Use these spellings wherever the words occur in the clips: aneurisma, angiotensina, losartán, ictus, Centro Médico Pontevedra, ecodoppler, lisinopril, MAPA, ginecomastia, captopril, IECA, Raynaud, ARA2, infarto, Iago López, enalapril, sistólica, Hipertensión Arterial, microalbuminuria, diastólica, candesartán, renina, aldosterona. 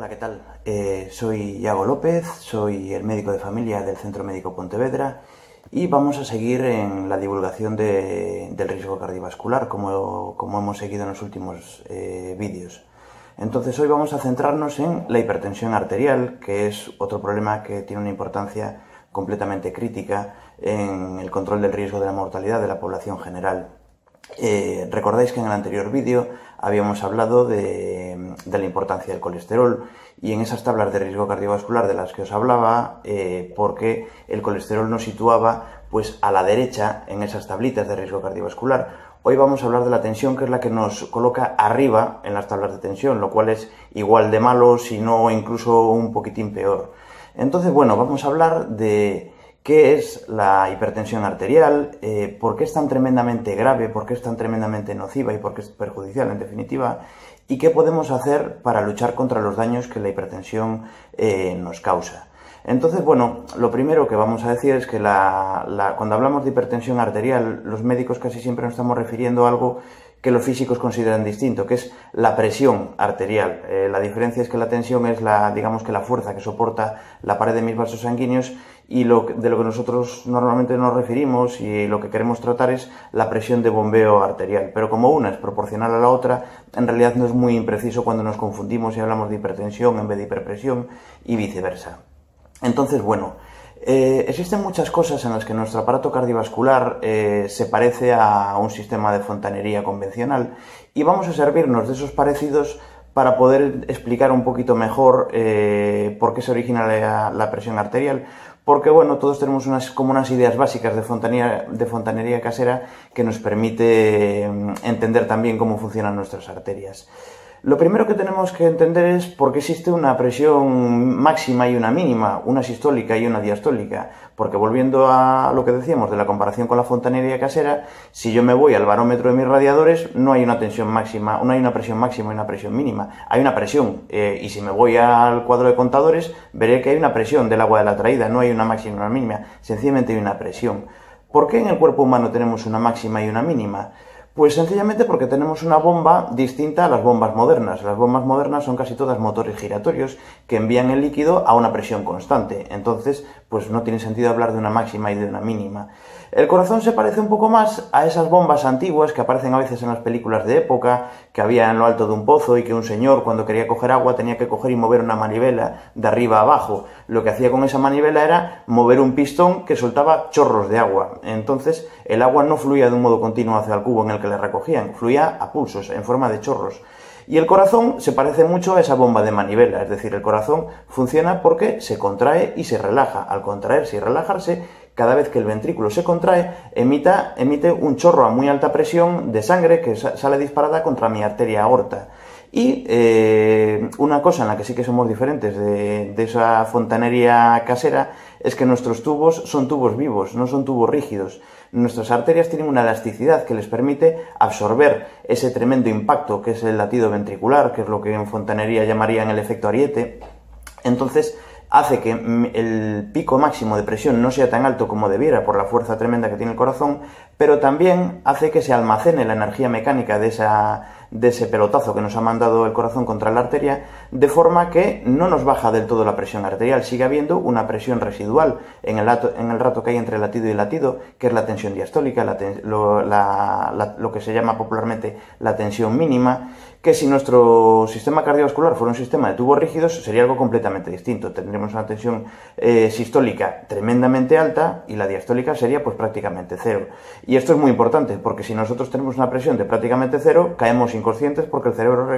Hola, ¿qué tal? Soy Iago López, soy el médico de familia del Centro Médico Pontevedra y vamos a seguir en la divulgación del riesgo cardiovascular como hemos seguido en los últimos vídeos. Entonces hoy vamos a centrarnos en la hipertensión arterial, que es otro problema que tiene una importancia completamente crítica en el control del riesgo de la mortalidad de la población general. Recordáis que en el anterior vídeo habíamos hablado de la importancia del colesterol y en esas tablas de riesgo cardiovascular de las que os hablaba, porque el colesterol nos situaba pues a la derecha en esas tablitas de riesgo cardiovascular. Hoy vamos a hablar de la tensión, que es la que nos coloca arriba en las tablas de tensión, lo cual es igual de malo, si no incluso un poquitín peor. Entonces, bueno, vamos a hablar de qué es la hipertensión arterial, por qué es tan tremendamente grave, por qué es tan tremendamente nociva y por qué es perjudicial en definitiva, y qué podemos hacer para luchar contra los daños que la hipertensión nos causa. Entonces, bueno, lo primero que vamos a decir es que cuando hablamos de hipertensión arterial, los médicos casi siempre nos estamos refiriendo a algo que los físicos consideran distinto, que es la presión arterial. La diferencia es que la tensión es digamos que la fuerza que soporta la pared de mis vasos sanguíneos, y de lo que nosotros normalmente nos referimos y lo que queremos tratar es la presión de bombeo arterial. Pero como una es proporcional a la otra, en realidad no es muy impreciso cuando nos confundimos y hablamos de hipertensión en vez de hiperpresión y viceversa. Entonces, bueno, existen muchas cosas en las que nuestro aparato cardiovascular se parece a un sistema de fontanería convencional, y vamos a servirnos de esos parecidos para poder explicar un poquito mejor por qué se origina la presión arterial, porque bueno, todos tenemos como unas ideas básicas de fontanería casera que nos permite entender también cómo funcionan nuestras arterias. Lo primero que tenemos que entender es por qué existe una presión máxima y una mínima, una sistólica y una diastólica, porque volviendo a lo que decíamos de la comparación con la fontanería casera, si yo me voy al barómetro de mis radiadores, no hay una tensión máxima, no hay una presión máxima y una presión mínima, hay una presión, y si me voy al cuadro de contadores, veré que hay una presión del agua de la traída, no hay una máxima y una mínima, sencillamente hay una presión. ¿Por qué en el cuerpo humano tenemos una máxima y una mínima? Pues sencillamente porque tenemos una bomba distinta a las bombas modernas. Las bombas modernas son casi todas motores giratorios que envían el líquido a una presión constante. Entonces, pues no tiene sentido hablar de una máxima y de una mínima. El corazón se parece un poco más a esas bombas antiguas que aparecen a veces en las películas de época, que había en lo alto de un pozo y que un señor cuando quería coger agua tenía que coger y mover una manivela de arriba a abajo. Lo que hacía con esa manivela era mover un pistón que soltaba chorros de agua. Entonces el agua no fluía de un modo continuo hacia el cubo en el que la recogían, fluía a pulsos, en forma de chorros. Y el corazón se parece mucho a esa bomba de manivela, es decir, el corazón funciona porque se contrae y se relaja. Al contraerse y relajarse, cada vez que el ventrículo se contrae, emite un chorro a muy alta presión de sangre que sale disparada contra mi arteria aorta. Y una cosa en la que sí que somos diferentes de esa fontanería casera es que nuestros tubos son tubos vivos, no son tubos rígidos. Nuestras arterias tienen una elasticidad que les permite absorber ese tremendo impacto que es el latido ventricular, que es lo que en fontanería llamarían el efecto ariete. Entonces hace que el pico máximo de presión no sea tan alto como debiera por la fuerza tremenda que tiene el corazón, pero también hace que se almacene la energía mecánica de ese pelotazo que nos ha mandado el corazón contra la arteria, de forma que no nos baja del todo la presión arterial, sigue habiendo una presión residual en el rato que hay entre latido y latido, que es la tensión diastólica, lo que se llama popularmente la tensión mínima, que si nuestro sistema cardiovascular fuera un sistema de tubos rígidos sería algo completamente distinto. Tendríamos una tensión sistólica tremendamente alta y la diastólica sería pues prácticamente cero. Y esto es muy importante, porque si nosotros tenemos una presión de prácticamente cero, caemos inconscientes porque el cerebro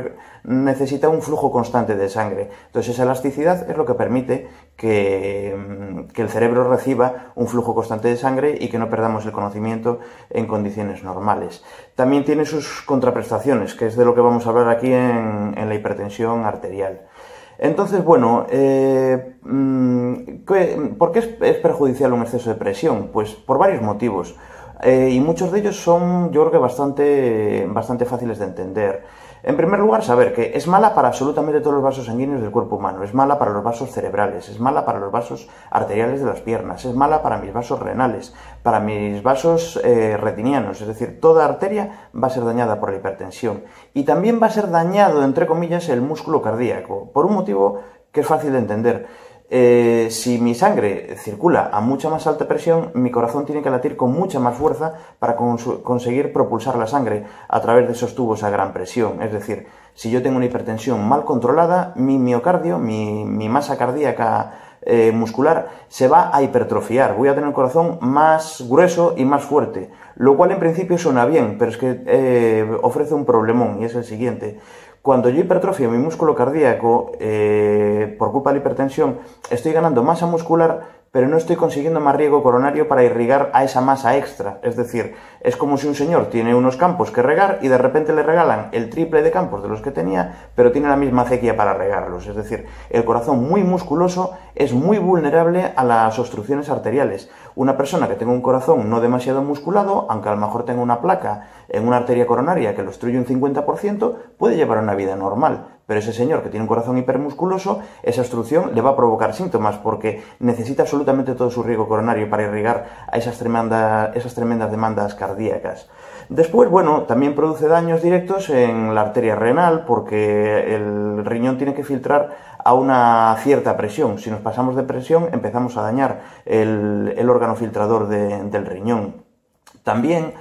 necesita un flujo constante de sangre. Entonces esa elasticidad es lo que permite que el cerebro reciba un flujo constante de sangre y que no perdamos el conocimiento en condiciones normales. También tiene sus contraprestaciones, que es de lo que vamos a hablar aquí en la hipertensión arterial. Entonces, bueno, ¿por qué es perjudicial un exceso de presión? Pues por varios motivos, y muchos de ellos son, yo creo que bastante fáciles de entender. En primer lugar, saber que es mala para absolutamente todos los vasos sanguíneos del cuerpo humano, es mala para los vasos cerebrales, es mala para los vasos arteriales de las piernas, es mala para mis vasos renales, para mis vasos retinianos, es decir, toda arteria va a ser dañada por la hipertensión. Y también va a ser dañado, entre comillas, el músculo cardíaco, por un motivo que es fácil de entender. Si mi sangre circula a mucha más alta presión, mi corazón tiene que latir con mucha más fuerza para conseguir propulsar la sangre a través de esos tubos a gran presión. Es decir, si yo tengo una hipertensión mal controlada, mi miocardio, mi masa cardíaca muscular, se va a hipertrofiar. Voy a tener el corazón más grueso y más fuerte, lo cual en principio suena bien, pero es que ofrece un problemón, y es el siguiente. Cuando yo hipertrofio mi músculo cardíaco por culpa de la hipertensión, estoy ganando masa muscular, pero no estoy consiguiendo más riego coronario para irrigar a esa masa extra. Es decir, es como si un señor tiene unos campos que regar y de repente le regalan el triple de campos de los que tenía, pero tiene la misma acequia para regarlos. Es decir, el corazón muy musculoso es muy vulnerable a las obstrucciones arteriales. Una persona que tenga un corazón no demasiado musculado, aunque a lo mejor tenga una placa en una arteria coronaria que lo obstruye un 50%, puede llevar una vida normal. Pero ese señor que tiene un corazón hipermusculoso, esa obstrucción le va a provocar síntomas porque necesita absolutamente todo su riego coronario para irrigar a esas tremendas demandas cardíacas. Después, bueno, también produce daños directos en la arteria renal porque el riñón tiene que filtrar a una cierta presión. Si nos pasamos de presión, empezamos a dañar el órgano filtrador del riñón. También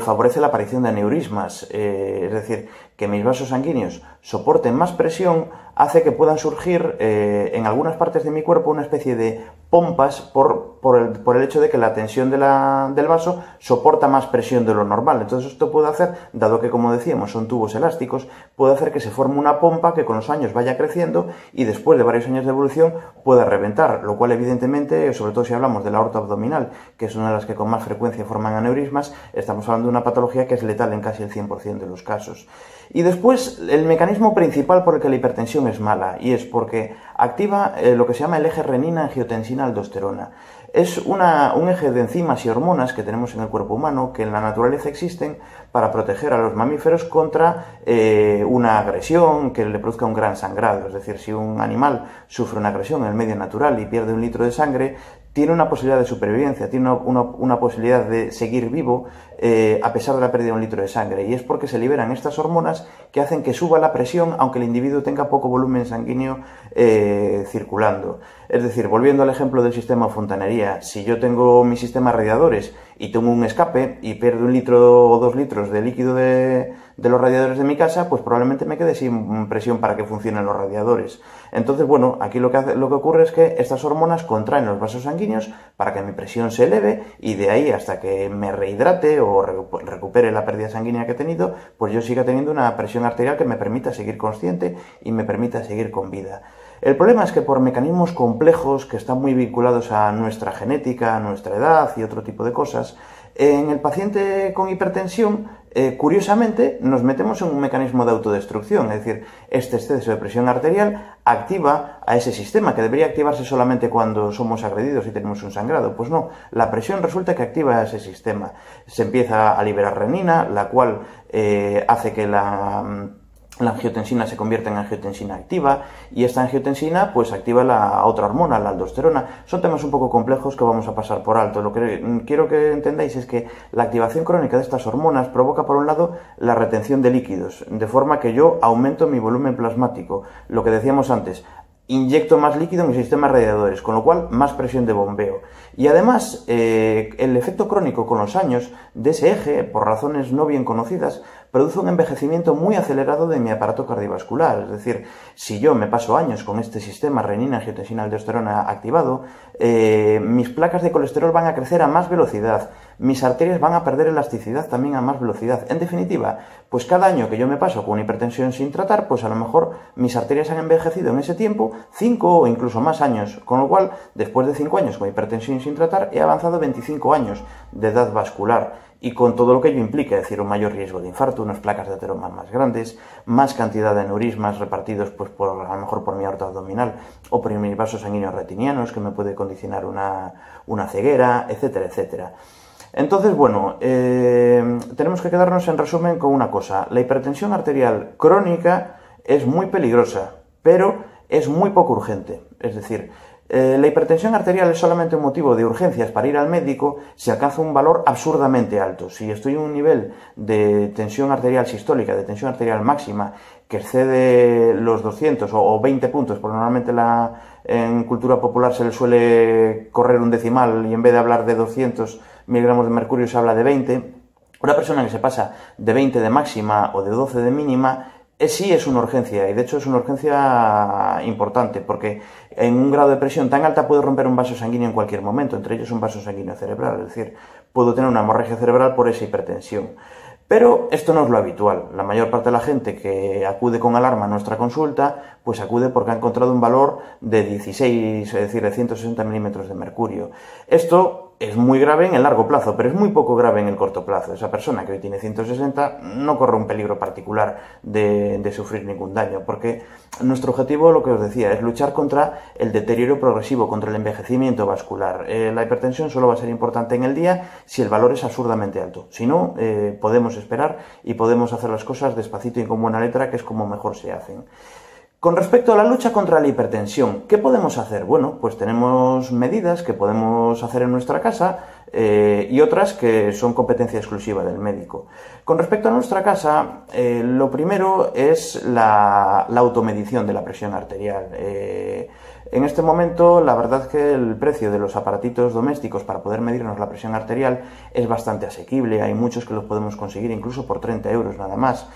favorece la aparición de aneurismas, es decir, que mis vasos sanguíneos soporten más presión hace que puedan surgir en algunas partes de mi cuerpo una especie de pompas por el hecho de que la tensión del vaso soporta más presión de lo normal. Entonces esto puede hacer, dado que como decíamos son tubos elásticos, puede hacer que se forme una pompa que con los años vaya creciendo y después de varios años de evolución pueda reventar, lo cual evidentemente, sobre todo si hablamos de la aorta abdominal, que es una de las que con más frecuencia forman aneurismas, estamos hablando de una patología que es letal en casi el 100% de los casos. Y después, el mecanismo principal por el que la hipertensión es mala, y es porque activa lo que se llama el eje renina-angiotensina-aldosterona. Es un eje de enzimas y hormonas que tenemos en el cuerpo humano, que en la naturaleza existen para proteger a los mamíferos contra una agresión que le produzca un gran sangrado. Es decir, si un animal sufre una agresión en el medio natural y pierde 1 litro de sangre, tiene una posibilidad de supervivencia, tiene una posibilidad de seguir vivo a pesar de la pérdida de 1 litro de sangre. Y es porque se liberan estas hormonas que hacen que suba la presión aunque el individuo tenga poco volumen sanguíneo circulando. Es decir, volviendo al ejemplo del sistema de fontanería, si yo tengo mi sistema de radiadores y tengo un escape y pierdo 1 litro o 2 litros de líquido de los radiadores de mi casa, pues probablemente me quede sin presión para que funcionen los radiadores. Entonces, bueno, aquí lo que ocurre es que estas hormonas contraen los vasos sanguíneos para que mi presión se eleve y de ahí hasta que me rehidrate o recupere la pérdida sanguínea que he tenido, pues yo siga teniendo una presión arterial que me permita seguir consciente y me permita seguir con vida. El problema es que por mecanismos complejos que están muy vinculados a nuestra genética, a nuestra edad y otro tipo de cosas, en el paciente con hipertensión, curiosamente, nos metemos en un mecanismo de autodestrucción, es decir, este exceso de presión arterial activa a ese sistema, que debería activarse solamente cuando somos agredidos y tenemos un sangrado. Pues no, la presión resulta que activa a ese sistema. Se empieza a liberar renina, la cual hace que la angiotensina se convierte en angiotensina activa y esta angiotensina pues activa la otra hormona, la aldosterona. Son temas un poco complejos que vamos a pasar por alto. Lo que quiero que entendáis es que la activación crónica de estas hormonas provoca por un lado la retención de líquidos, de forma que yo aumento mi volumen plasmático, lo que decíamos antes. Inyecto más líquido en mi sistema de radiadores, con lo cual más presión de bombeo. Y además, el efecto crónico con los años de ese eje, por razones no bien conocidas, produce un envejecimiento muy acelerado de mi aparato cardiovascular. Es decir, si yo me paso años con este sistema renina-angiotensina-aldosterona activado, mis placas de colesterol van a crecer a más velocidad, mis arterias van a perder elasticidad también a más velocidad. En definitiva, pues cada año que yo me paso con hipertensión sin tratar, pues a lo mejor mis arterias han envejecido en ese tiempo 5 o incluso más años, con lo cual después de 5 años con hipertensión sin tratar he avanzado 25 años de edad vascular y con todo lo que ello implica, es decir, un mayor riesgo de infarto, unas placas de ateroma más grandes, más cantidad de aneurismas repartidos pues a lo mejor por mi aorta abdominal o por mis vasos sanguíneos retinianos que me puede condicionar una ceguera, etcétera, etcétera. Entonces, bueno, tenemos que quedarnos en resumen con una cosa. La hipertensión arterial crónica es muy peligrosa, pero es muy poco urgente. Es decir, la hipertensión arterial es solamente un motivo de urgencias para ir al médico si alcanza un valor absurdamente alto. Si estoy en un nivel de tensión arterial sistólica, de tensión arterial máxima, que excede los 200 o 20 puntos, porque normalmente en cultura popular se le suele correr un decimal y en vez de hablar de 200 miligramos de mercurio se habla de 20, una persona que se pasa de 20 de máxima o de 12 de mínima, sí es una urgencia, y de hecho es una urgencia importante, porque en un grado de presión tan alta puede romper un vaso sanguíneo en cualquier momento, entre ellos un vaso sanguíneo cerebral, es decir, puedo tener una hemorragia cerebral por esa hipertensión. Pero esto no es lo habitual. La mayor parte de la gente que acude con alarma a nuestra consulta, pues acude porque ha encontrado un valor de 16, es decir, de 160 milímetros de mercurio. Esto es muy grave en el largo plazo, pero es muy poco grave en el corto plazo. Esa persona que hoy tiene 160 no corre un peligro particular de sufrir ningún daño, porque nuestro objetivo, lo que os decía, es luchar contra el deterioro progresivo, contra el envejecimiento vascular. La hipertensión solo va a ser importante en el día si el valor es absurdamente alto. Si no, podemos esperar y podemos hacer las cosas despacito y con buena letra, que es como mejor se hacen. Con respecto a la lucha contra la hipertensión, ¿qué podemos hacer? Bueno, pues tenemos medidas que podemos hacer en nuestra casa y otras que son competencia exclusiva del médico. Con respecto a nuestra casa, lo primero es la automedición de la presión arterial. En este momento, la verdad es que el precio de los aparatitos domésticos para poder medirnos la presión arterial es bastante asequible. Hay muchos que los podemos conseguir incluso por 30 euros nada más.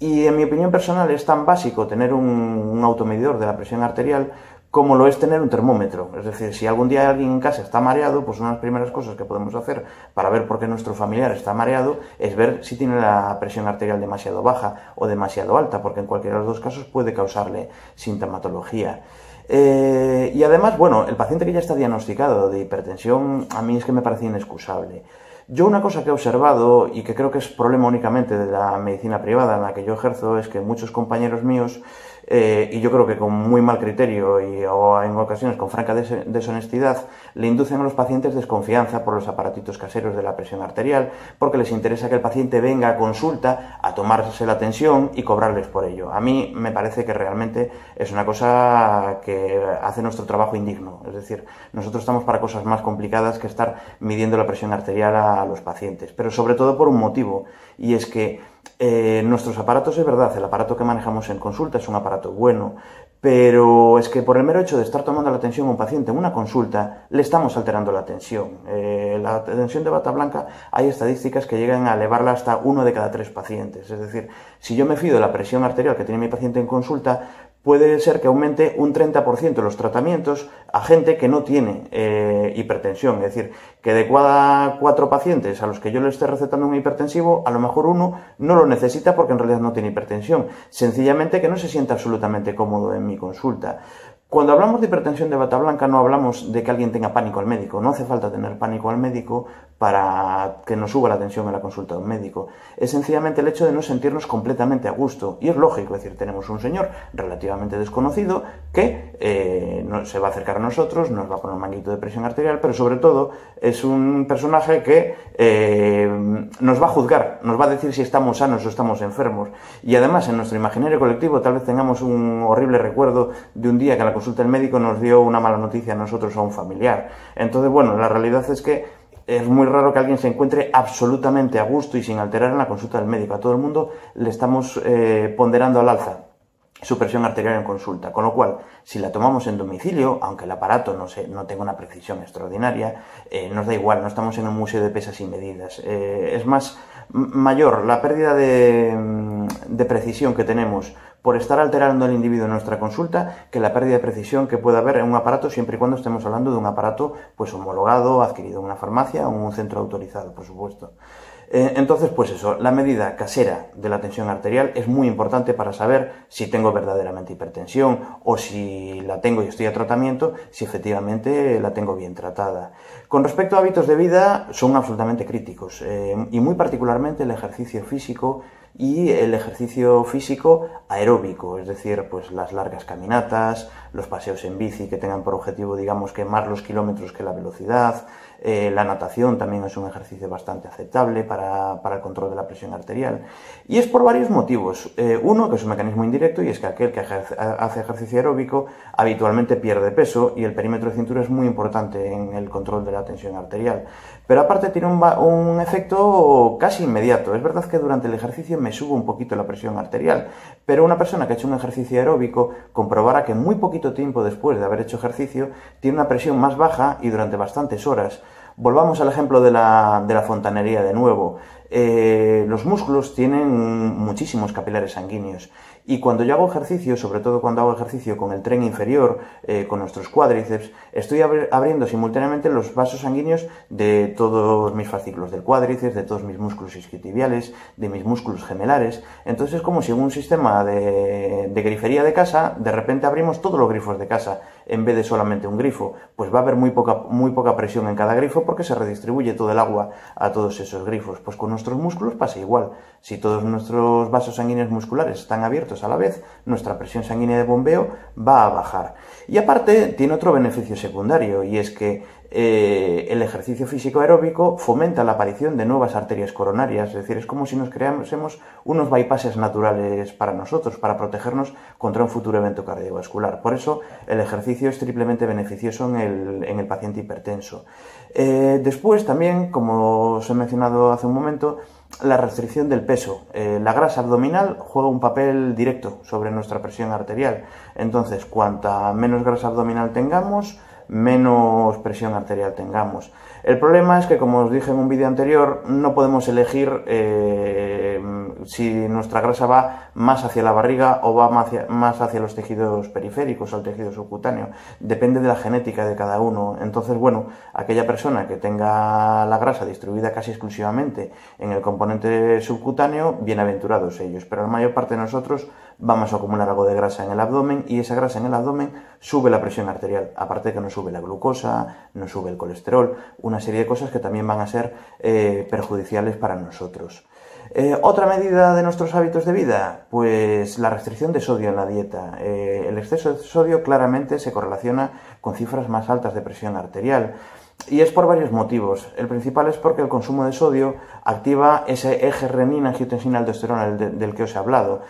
Y en mi opinión personal es tan básico tener un automedidor de la presión arterial como lo es tener un termómetro. Es decir, si algún día alguien en casa está mareado, pues una de las primeras cosas que podemos hacer para ver por qué nuestro familiar está mareado es ver si tiene la presión arterial demasiado baja o demasiado alta, porque en cualquiera de los dos casos puede causarle sintomatología. Y además, bueno, el paciente que ya está diagnosticado de hipertensión, a mí es que me parece inexcusable. Yo una cosa que he observado y que creo que es problema únicamente de la medicina privada en la que yo ejerzo es que muchos compañeros míos, y yo creo que con muy mal criterio o en ocasiones con franca deshonestidad, le inducen a los pacientes desconfianza por los aparatitos caseros de la presión arterial, porque les interesa que el paciente venga a consulta a tomarse la tensión y cobrarles por ello. A mí me parece que realmente es una cosa que hace nuestro trabajo indigno. Es decir, nosotros estamos para cosas más complicadas que estar midiendo la presión arterial a los pacientes, pero sobre todo por un motivo, y es que nuestros aparatos, es verdad, el aparato que manejamos en consulta es un aparato bueno, pero es que por el mero hecho de estar tomando la tensión a un paciente en una consulta, le estamos alterando la tensión. La tensión de bata blanca hay estadísticas que llegan a elevarla hasta 1 de cada 3 pacientes. Es decir, si yo me fío de la presión arterial que tiene mi paciente en consulta, puede ser que aumente un 30% los tratamientos a gente que no tiene hipertensión. Es decir, que de cada 4 pacientes a los que yo le esté recetando un hipertensivo, a lo mejor uno no lo necesita porque en realidad no tiene hipertensión. Sencillamente que no se sienta absolutamente cómodo en mi consulta. Cuando hablamos de hipertensión de bata blanca no hablamos de que alguien tenga pánico al médico, no hace falta tener pánico al médico para que nos suba la tensión en la consulta de un médico. Es sencillamente el hecho de no sentirnos completamente a gusto, y es lógico, es decir, tenemos un señor relativamente desconocido que se va a acercar a nosotros, nos va a poner un manguito de presión arterial, pero sobre todo es un personaje que nos va a juzgar, nos va a decir si estamos sanos o estamos enfermos, y además en nuestro imaginario colectivo tal vez tengamos un horrible recuerdo de un día que la consulta del médico nos dio una mala noticia a nosotros o a un familiar. Entonces, bueno, la realidad es que es muy raro que alguien se encuentre absolutamente a gusto y sin alterar en la consulta del médico. A todo el mundo le estamos ponderando al alza su presión arterial en consulta, con lo cual, si la tomamos en domicilio, aunque el aparato no tenga una precisión extraordinaria, nos da igual, no estamos en un museo de pesas y medidas. Es más mayor la pérdida de precisión que tenemos por estar alterando al individuo en nuestra consulta que la pérdida de precisión que pueda haber en un aparato, siempre y cuando estemos hablando de un aparato pues homologado, adquirido en una farmacia o en un centro autorizado, por supuesto. Entonces, pues eso, la medida casera de la tensión arterial es muy importante para saber si tengo verdaderamente hipertensión o si la tengo y estoy a tratamiento, si efectivamente la tengo bien tratada. Con respecto a hábitos de vida, son absolutamente críticos y muy particularmente el ejercicio físico y el ejercicio físico aeróbico, es decir, pues las largas caminatas, los paseos en bici, que tengan por objetivo, digamos, quemar los kilómetros que la velocidad, la natación también es un ejercicio bastante aceptable para el control de la presión arterial. Y es por varios motivos. Uno, que es un mecanismo indirecto, y es que aquel que hace ejercicio aeróbico habitualmente pierde peso, y el perímetro de cintura es muy importante en el control de la tensión arterial. Pero aparte tiene un efecto casi inmediato. Es verdad que durante el ejercicio me sube un poquito la presión arterial, pero una persona que ha hecho un ejercicio aeróbico comprobará que muy poquito tiempo después de haber hecho ejercicio tiene una presión más baja y durante bastantes horas. Volvamos al ejemplo de la fontanería de nuevo. Los músculos tienen muchísimos capilares sanguíneos y cuando yo hago ejercicio, sobre todo cuando hago ejercicio con el tren inferior, con nuestros cuádriceps, estoy abriendo simultáneamente los vasos sanguíneos de todos mis fascículos del cuádriceps, de todos mis músculos isquiotibiales, de mis músculos gemelares. Entonces es como si en un sistema de grifería de casa de repente abrimos todos los grifos de casa en vez de solamente un grifo. Pues va a haber muy poca presión en cada grifo porque se redistribuye todo el agua a todos esos grifos. Pues con nuestros músculos pasa igual. Si todos nuestros vasos sanguíneos musculares están abiertos a la vez, nuestra presión sanguínea de bombeo va a bajar. Y aparte tiene otro beneficio secundario, y es que el ejercicio físico aeróbico fomenta la aparición de nuevas arterias coronarias. Es decir, es como si nos creásemos unos bypasses naturales para nosotros, para protegernos contra un futuro evento cardiovascular. Por eso el ejercicio es triplemente beneficioso en el paciente hipertenso. Después también, como os he mencionado hace un momento, la restricción del peso. La grasa abdominal juega un papel directo sobre nuestra presión arterial. Entonces, cuanta menos grasa abdominal tengamos, menos presión arterial tengamos. El problema es que, como os dije en un vídeo anterior, no podemos elegir si nuestra grasa va más hacia la barriga o va más hacia los tejidos periféricos, al tejido subcutáneo. Depende de la genética de cada uno. Entonces, bueno, aquella persona que tenga la grasa distribuida casi exclusivamente en el componente subcutáneo, bienaventurados ellos. Pero la mayor parte de nosotros vamos a acumular algo de grasa en el abdomen, y esa grasa en el abdomen sube la presión arterial. Aparte de que nos sube la glucosa, nos sube el colesterol, una serie de cosas que también van a ser perjudiciales para nosotros. Otra medida de nuestros hábitos de vida, pues la restricción de sodio en la dieta. El exceso de sodio claramente se correlaciona con cifras más altas de presión arterial. Y es por varios motivos. El principal es porque el consumo de sodio activa ese eje renina-angiotensina-aldosterona del que os he hablado,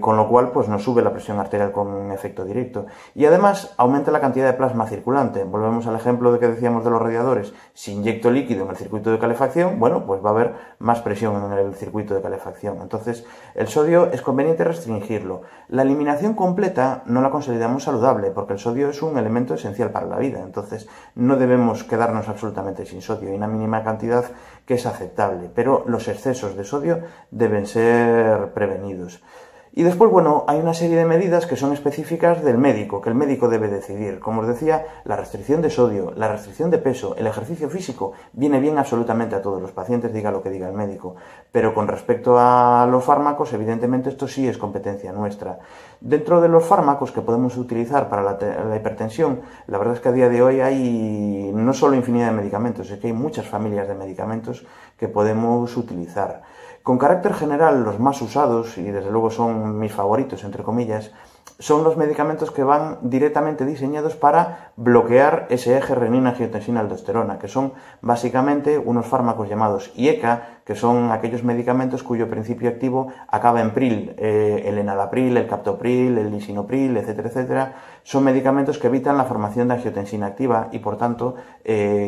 con lo cual pues nos sube la presión arterial con un efecto directo. Y además aumenta la cantidad de plasma circulante. Volvemos al ejemplo de que decíamos de los radiadores. Si inyecto líquido en el circuito de calefacción, bueno, pues va a haber más presión en el circuito de calefacción. Entonces, el sodio es conveniente restringirlo. La eliminación completa no la consideramos saludable, porque el sodio es un elemento esencial para la vida. Entonces, no debemos quedarnos absolutamente sin sodio. Hay una mínima cantidad que es aceptable, pero los excesos de sodio deben ser prevenidos. Y después, bueno, hay una serie de medidas que son específicas del médico, que el médico debe decidir. Como os decía, la restricción de sodio, la restricción de peso, el ejercicio físico, viene bien absolutamente a todos los pacientes, diga lo que diga el médico. Pero con respecto a los fármacos, evidentemente esto sí es competencia nuestra. Dentro de los fármacos que podemos utilizar para la hipertensión, la verdad es que a día de hoy hay no solo infinidad de medicamentos, es que hay muchas familias de medicamentos que podemos utilizar. Con carácter general, los más usados, y desde luego son mis favoritos, entre comillas, son los medicamentos que van directamente diseñados para bloquear ese eje renina-angiotensina-aldosterona, que son básicamente unos fármacos llamados IECA, que son aquellos medicamentos cuyo principio activo acaba en pril, el enalapril, el captopril, el lisinopril, etcétera, etcétera. Son medicamentos que evitan la formación de angiotensina activa y, por tanto,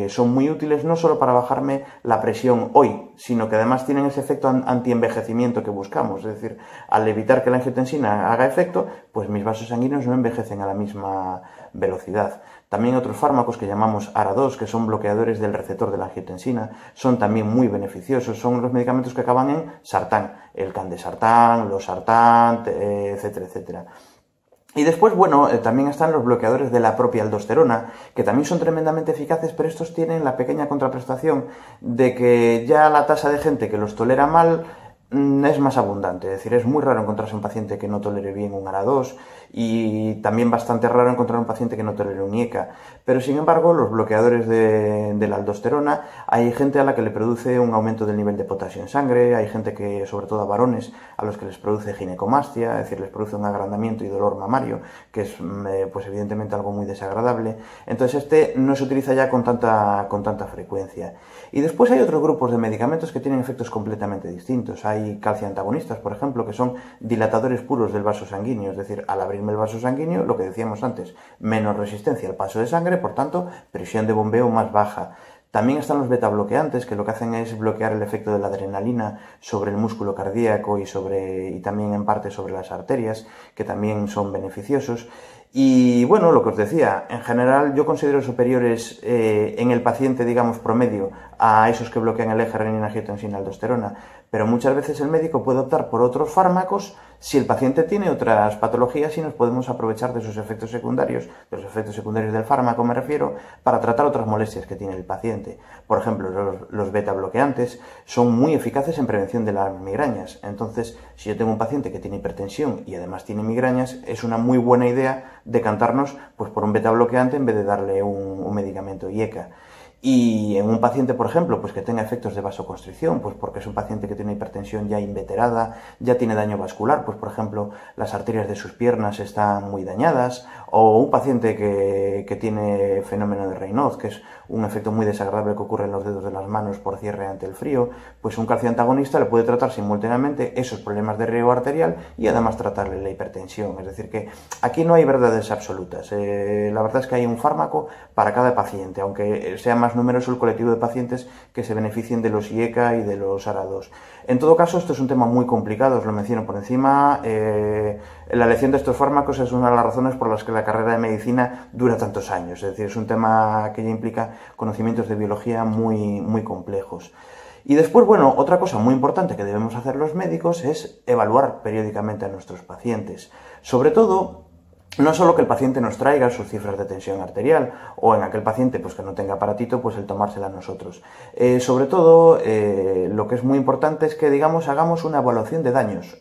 son muy útiles no solo para bajarme la presión hoy, sino que además tienen ese efecto antienvejecimiento que buscamos. Es decir, al evitar que la angiotensina haga efecto, pues mis vasos sanguíneos no envejecen a la misma velocidad. También otros fármacos que llamamos ARA2, que son bloqueadores del receptor de la angiotensina, son también muy beneficiosos. Son los medicamentos que acaban en sartán, el candesartán, losartán, etcétera, etcétera. Y después, bueno, también están los bloqueadores de la propia aldosterona, que también son tremendamente eficaces, pero estos tienen la pequeña contraprestación de que ya la tasa de gente que los tolera mal es más abundante, es decir, es muy raro encontrarse un paciente que no tolere bien un ARA2 y también bastante raro encontrar un paciente que no tolere un IECA, pero sin embargo los bloqueadores de la aldosterona hay gente a la que le produce un aumento del nivel de potasio en sangre, hay gente que, sobre todo a varones, a los que les produce ginecomastia, es decir, les produce un agrandamiento y dolor mamario, que es pues evidentemente algo muy desagradable, entonces este no se utiliza ya con tanta frecuencia. Y después hay otros grupos de medicamentos que tienen efectos completamente distintos. Hay calcioantagonistas, por ejemplo, que son dilatadores puros del vaso sanguíneo, es decir, al abrirme el vaso sanguíneo, lo que decíamos antes, menos resistencia al paso de sangre, por tanto, presión de bombeo más baja. También están los betabloqueantes, que lo que hacen es bloquear el efecto de la adrenalina sobre el músculo cardíaco y también en parte sobre las arterias, que también son beneficiosos. Y bueno, lo que os decía, en general yo considero superiores en el paciente, digamos, promedio a esos que bloquean el eje renina-angiotensina-aldosterona, pero muchas veces el médico puede optar por otros fármacos si el paciente tiene otras patologías y nos podemos aprovechar de sus efectos secundarios, de los efectos secundarios del fármaco me refiero, para tratar otras molestias que tiene el paciente. Por ejemplo, los beta-bloqueantes son muy eficaces en prevención de las migrañas, entonces si yo tengo un paciente que tiene hipertensión y además tiene migrañas, es una muy buena idea decantarnos pues, por un beta bloqueante en vez de darle un medicamento IECA. Y en un paciente, por ejemplo, pues que tenga efectos de vasoconstricción, pues porque es un paciente que tiene hipertensión ya inveterada, ya tiene daño vascular, pues por ejemplo las arterias de sus piernas están muy dañadas, o un paciente que tiene fenómeno de Raynaud, que es un efecto muy desagradable que ocurre en los dedos de las manos por cierre ante el frío, pues un calcioantagonista le puede tratar simultáneamente esos problemas de riego arterial y además tratarle la hipertensión. Es decir que aquí no hay verdades absolutas, la verdad es que hay un fármaco para cada paciente, aunque sea más numeroso el colectivo de pacientes que se beneficien de los IECA y de los ARA2. En todo caso, esto es un tema muy complicado, os lo menciono por encima. La elección de estos fármacos es una de las razones por las que la carrera de medicina dura tantos años, es decir, es un tema que ya implica conocimientos de biología muy, muy complejos. Y después, bueno, otra cosa muy importante que debemos hacer los médicos es evaluar periódicamente a nuestros pacientes, sobre todo no solo que el paciente nos traiga sus cifras de tensión arterial, o en aquel paciente pues, que no tenga aparatito, pues el tomársela a nosotros. Sobre todo, lo que es muy importante es que, digamos, hagamos una evaluación de daños.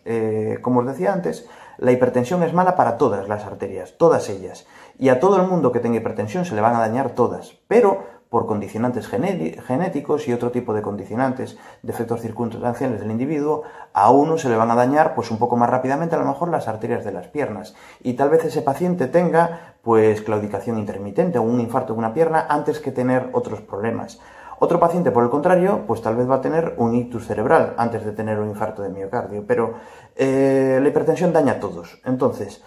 Como os decía antes, la hipertensión es mala para todas las arterias, todas ellas. Y a todo el mundo que tenga hipertensión se le van a dañar todas, pero por condicionantes genéticos y otro tipo de condicionantes, defectos circunstanciales del individuo, a uno se le van a dañar pues un poco más rápidamente a lo mejor las arterias de las piernas y tal vez ese paciente tenga pues claudicación intermitente o un infarto en una pierna antes que tener otros problemas. Otro paciente, por el contrario, pues tal vez va a tener un ictus cerebral antes de tener un infarto de miocardio, pero la hipertensión daña a todos. Entonces,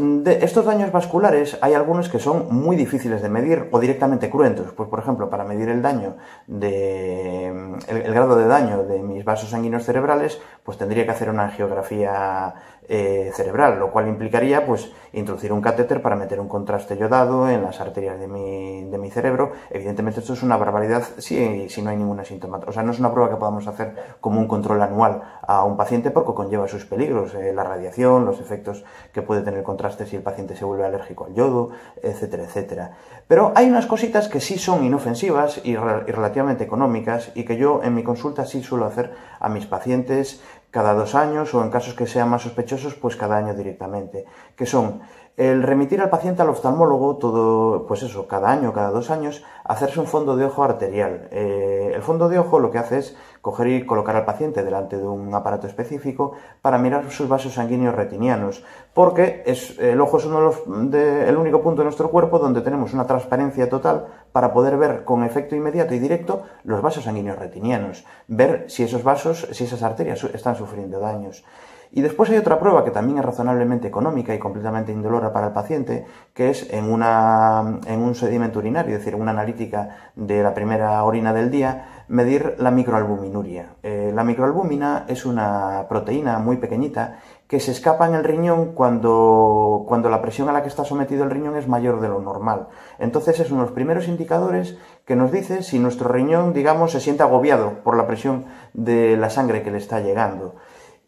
de estos daños vasculares hay algunos que son muy difíciles de medir o directamente cruentos, pues por ejemplo para medir el daño el grado de daño de mis vasos sanguíneos cerebrales pues tendría que hacer una angiografía cerebral, lo cual implicaría pues introducir un catéter para meter un contraste yodado en las arterias de mi cerebro. Evidentemente esto es una barbaridad si no hay ninguna sintomatología, o sea no es una prueba que podamos hacer como un control anual a un paciente porque conlleva sus peligros, la radiación, los efectos que puede tener el contraste si el paciente se vuelve alérgico al yodo, etcétera, etcétera. Pero hay unas cositas que sí son inofensivas y relativamente económicas y que yo en mi consulta sí suelo hacer a mis pacientes cada 2 años o en casos que sean más sospechosos pues cada año directamente, que son el remitir al paciente al oftalmólogo todo, pues eso, cada año, cada 2 años, hacerse un fondo de ojo arterial. El fondo de ojo lo que hace es coger y colocar al paciente delante de un aparato específico para mirar sus vasos sanguíneos retinianos, porque el ojo es el único punto de nuestro cuerpo donde tenemos una transparencia total para poder ver con efecto inmediato y directo los vasos sanguíneos retinianos, ver si esos vasos, si esas arterias están sufriendo daños. Y después hay otra prueba que también es razonablemente económica y completamente indolora para el paciente, que es en un sedimento urinario, es decir, una analítica de la primera orina del día, medir la microalbuminuria. La microalbumina es una proteína muy pequeñita que se escapa en el riñón cuando la presión a la que está sometido el riñón es mayor de lo normal. Entonces es uno de los primeros indicadores que nos dice si nuestro riñón, digamos, se siente agobiado por la presión de la sangre que le está llegando.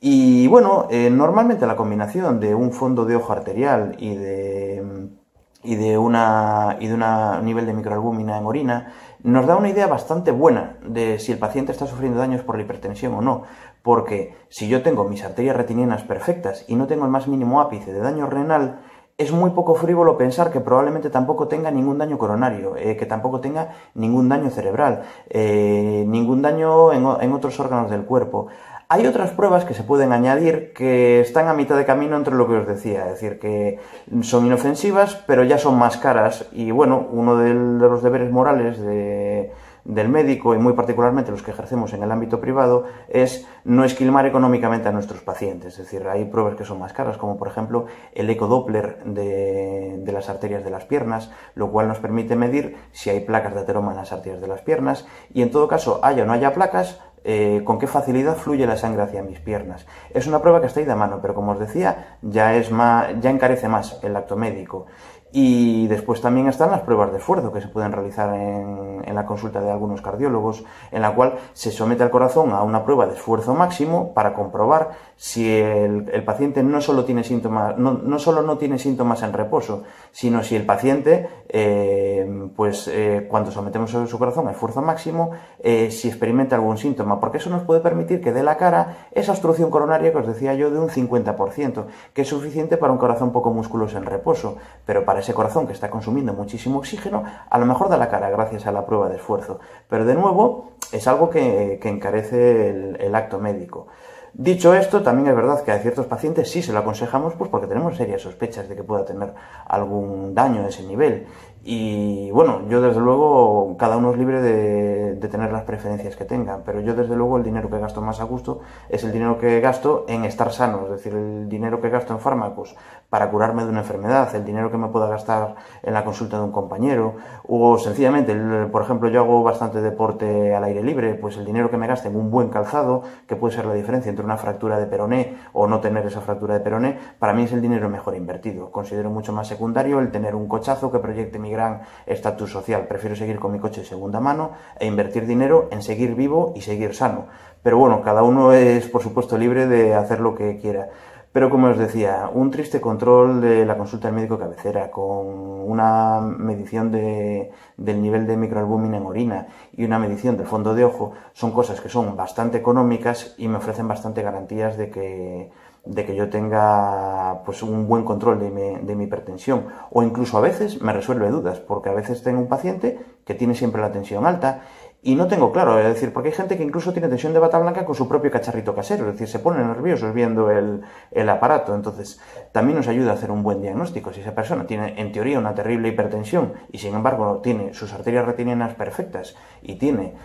Y bueno, normalmente la combinación de un fondo de ojo arterial y de un nivel de microalbúmina en orina nos da una idea bastante buena de si el paciente está sufriendo daños por la hipertensión o no. porque si yo tengo mis arterias retinianas perfectas y no tengo el más mínimo ápice de daño renal, es muy poco frívolo pensar que probablemente tampoco tenga ningún daño coronario, que tampoco tenga ningún daño cerebral, ningún daño en otros órganos del cuerpo. Hay otras pruebas que se pueden añadir que están a mitad de camino entre lo que os decía, es decir, que son inofensivas pero ya son más caras y bueno, uno de los deberes morales del médico y muy particularmente los que ejercemos en el ámbito privado es no esquilmar económicamente a nuestros pacientes, es decir, hay pruebas que son más caras como por ejemplo el ecodoppler de las arterias de las piernas, lo cual nos permite medir si hay placas de ateroma en las arterias de las piernas y en todo caso haya o no haya placas, con qué facilidad fluye la sangre hacia mis piernas. Es una prueba que está ahí de mano, pero como os decía, ya encarece más el acto médico. Y después también están las pruebas de esfuerzo que se pueden realizar en la consulta de algunos cardiólogos, en la cual se somete al corazón a una prueba de esfuerzo máximo para comprobar si el paciente no solo no tiene síntomas en reposo, sino si el paciente, cuando sometemos su corazón a esfuerzo máximo, si experimenta algún síntoma, porque eso nos puede permitir que dé la cara esa obstrucción coronaria que os decía yo de un 50%, que es suficiente para un corazón poco musculoso en reposo, pero para ese corazón que está consumiendo muchísimo oxígeno, a lo mejor da la cara gracias a la prueba de esfuerzo. Pero de nuevo, es algo que encarece el acto médico. Dicho esto, también es verdad que a ciertos pacientes sí se lo aconsejamos pues porque tenemos serias sospechas de que pueda tener algún daño a ese nivel. Y bueno, yo desde luego, cada uno es libre de tener las preferencias que tenga, pero yo desde luego el dinero que gasto más a gusto es el dinero que gasto en estar sano, es decir, el dinero que gasto en fármacos para curarme de una enfermedad, el dinero que me pueda gastar en la consulta de un compañero, o sencillamente, por ejemplo, yo hago bastante deporte al aire libre, pues el dinero que me gaste en un buen calzado, que puede ser la diferencia entre una fractura de peroné o no tener esa fractura de peroné, para mí es el dinero mejor invertido. Considero mucho más secundario el tener un cochazo que proyecte mi gran estatus social. Prefiero seguir con mi coche de segunda mano e invertir dinero en seguir vivo y seguir sano. Pero bueno, cada uno es, por supuesto, libre de hacer lo que quiera. Pero como os decía, un triste control de la consulta del médico cabecera con una medición del nivel de microalbúmina en orina y una medición del fondo de ojo son cosas que son bastante económicas y me ofrecen bastante garantías de que yo tenga pues un buen control de mi hipertensión, o incluso a veces me resuelve dudas, porque a veces tengo un paciente que tiene siempre la tensión alta y no tengo claro, es decir, porque hay gente que incluso tiene tensión de bata blanca con su propio cacharrito casero, es decir, se ponen nerviosos viendo el aparato, entonces también nos ayuda a hacer un buen diagnóstico. Si esa persona tiene en teoría una terrible hipertensión y sin embargo tiene sus arterias retinianas perfectas y tiene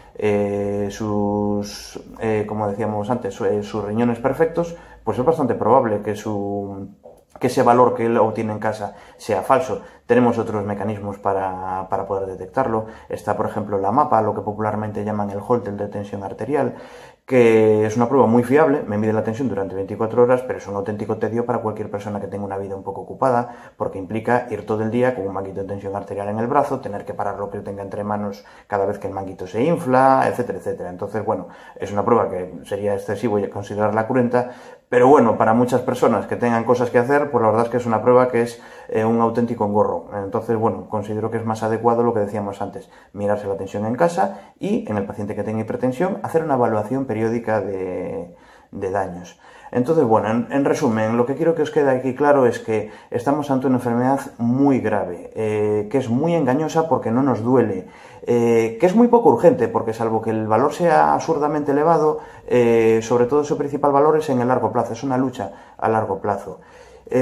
como decíamos antes, sus riñones perfectos, pues es bastante probable que ese valor que él obtiene en casa sea falso. Tenemos otros mecanismos para poder detectarlo. Está, por ejemplo, la MAPA, lo que popularmente llaman el Holter de tensión arterial, que es una prueba muy fiable, me mide la tensión durante 24 horas, pero es un auténtico tedio para cualquier persona que tenga una vida un poco ocupada, porque implica ir todo el día con un manguito de tensión arterial en el brazo, tener que parar lo que tenga entre manos cada vez que el manguito se infla, etcétera, etcétera. Entonces, bueno, es una prueba que sería excesivo considerarla cruenta, pero bueno, para muchas personas que tengan cosas que hacer, pues la verdad es que es una prueba que es un auténtico engorro. Entonces, bueno, considero que es más adecuado lo que decíamos antes, mirarse la tensión en casa y, en el paciente que tenga hipertensión, hacer una evaluación periódica de daños. Entonces, bueno, en resumen, lo que quiero que os quede aquí claro es que estamos ante una enfermedad muy grave, que es muy engañosa porque no nos duele, que es muy poco urgente porque salvo que el valor sea absurdamente elevado, sobre todo su principal valor es en el largo plazo, es una lucha a largo plazo.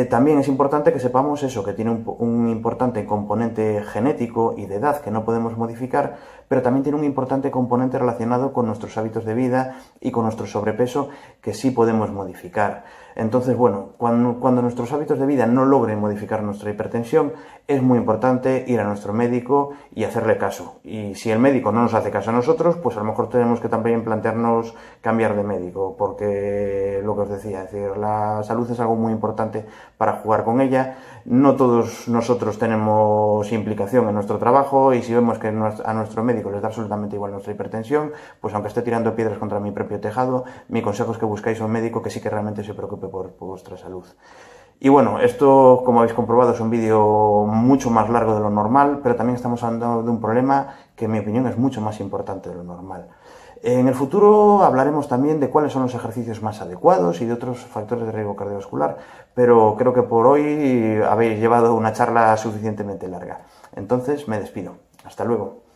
También es importante que sepamos eso, que tiene un importante componente genético y de edad que no podemos modificar, pero también tiene un importante componente relacionado con nuestros hábitos de vida y con nuestro sobrepeso que sí podemos modificar. Entonces, bueno, cuando nuestros hábitos de vida no logren modificar nuestra hipertensión, es muy importante ir a nuestro médico y hacerle caso. Y si el médico no nos hace caso a nosotros, pues a lo mejor tenemos que también plantearnos cambiar de médico, porque lo que os decía, es decir, la salud es algo muy importante para jugar con ella. No todos nosotros tenemos implicación en nuestro trabajo y si vemos que a nuestro médico les da absolutamente igual nuestra hipertensión, pues aunque esté tirando piedras contra mi propio tejado, mi consejo es que buscáis un médico que sí que realmente se preocupe por vuestra salud. Y bueno, esto, como habéis comprobado, es un vídeo mucho más largo de lo normal, pero también estamos hablando de un problema que, en mi opinión, es mucho más importante de lo normal. En el futuro hablaremos también de cuáles son los ejercicios más adecuados y de otros factores de riesgo cardiovascular, pero creo que por hoy habéis llevado una charla suficientemente larga. Entonces, me despido. Hasta luego.